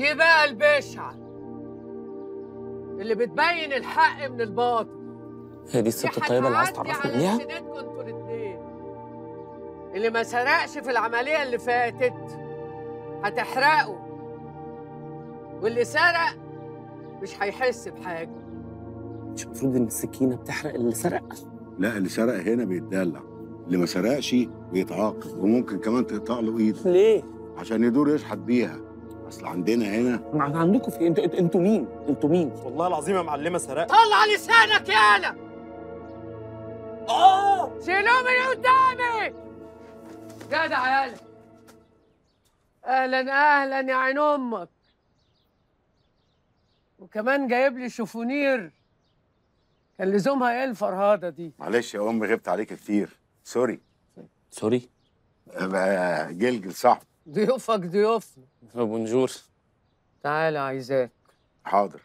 دي بقى البشعة اللي بتبين الحق من الباطل. هي دي الست الطيبة اللي عايز تعرفني بيها؟ انتوا الاتنين اللي ما سرقش في العملية اللي فاتت هتحرقه، واللي سرق مش هيحس بحاجة. مش المفروض إن السكينة بتحرق اللي سرق؟ لا، اللي سرق هنا بيتدلع، اللي ما سرقش بيتعاقب وممكن كمان تقطع له ايده. ليه؟ عشان يدور يشحت بيها. اصل عندنا هنا عندكم في انتوا مين؟ انتوا مين؟ والله العظيم يا معلمة سرقت. طلع لسانك يالا. شيلوه من قدامي. جدع يالا. اهلا اهلا يا عين امك. وكمان جايب لي شوفونير. كان لزومها ايه الفرهاده دي؟ معلش يا امي غبت عليك كتير. سوري؟ جلجل صاحبي. ضيوفك ضيوفنا. بونجور. تعالى عايزاك. حاضر.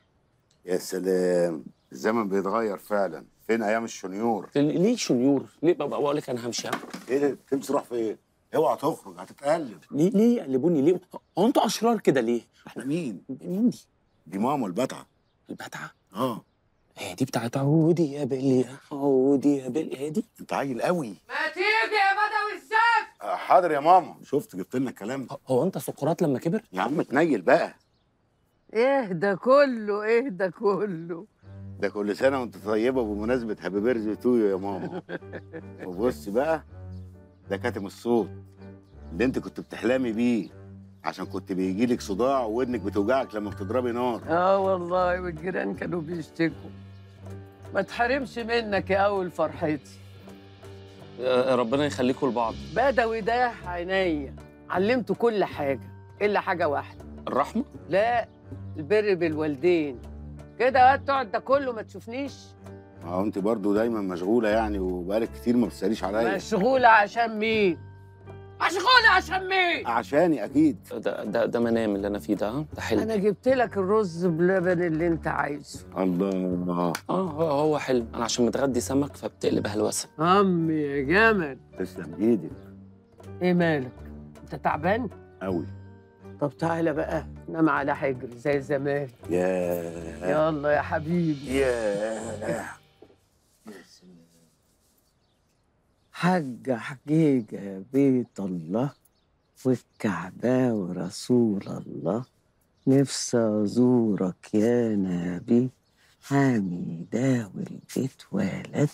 يا سلام، الزمن بيتغير فعلا. فين ايام الشنيور؟ ليه شنيور؟ ليه بابا اقول لك انا همشي؟ ايه تمشي تروح فين؟ اوعى تخرج هتتقلب. ليه يقلبوني ليه؟ هو انتوا اشرار كده ليه؟ احنا مين دي؟ دي ماما البتعه. البتعه؟ اه. هي دي بتاعت عودي يا بلي، عودي يا بلي. هي دي؟ انت عيل قوي. ما تيجي يا بدوي الزفت. حاضر يا ماما. شفت جبت لنا الكلام ده. هو انت سقراط لما كبر؟ يا عم تنيل بقى. ايه ده كله. ده كل سنه وانت طيبه بمناسبه هابي بيرثدي تو يو يا ماما. وبص بقى، ده كاتم الصوت اللي انت كنت بتحلمي بيه عشان كنت بيجيلك صداع وودنك بتوجعك لما بتضربي نار. اه والله، والجيران كانوا بيشتكوا. ما تحرمش منك يا أول فرحتي. ربنا يخليكوا لبعض. بدوي ده عينيا، علمته كل حاجة إلا حاجة واحدة. الرحمة؟ لا، البر بالوالدين. كده يا واد تقعد ده كله ما تشوفنيش؟ اه أنت برضه دايماً مشغولة يعني، وبقالك كتير ما بتسأليش عليا. مشغولة عشان مين؟ عشاني أكيد. ده منام اللي أنا فيه ده حلم. أنا جبت لك الرز بلبن اللي أنت عايزه. الله. هو حلم، أنا عشان متغدي سمك فبتقلب هلوسة. عمي يا جمل. تسلم إيدك. إيه مالك؟ أنت تعبان؟ أوي. طب تعالى بقى نام على حجر زي زمان. ياه. يلا يا حبيبي. ياه. حجة حجيجة بيت الله والكعباوي رسول الله، نفسي أزورك يا نبي، حميداوي البيت ولد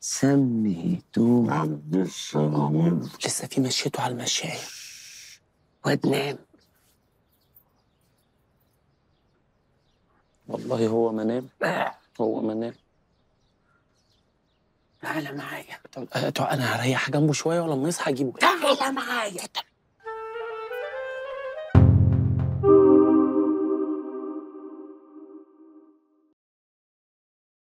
سميتوه عبد الصمد. لسه في مشيته على المشاية. واد نام. والله هو ما نام. تعالى معايا. انا هريح جنبه شويه ولما يصحى اجيبه. تعالى معايا.